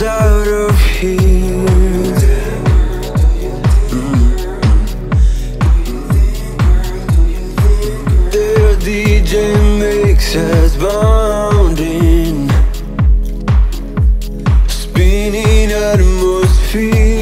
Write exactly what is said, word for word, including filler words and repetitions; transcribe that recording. is out of here. mm. The D J makes us bounding, spinning atmosphere.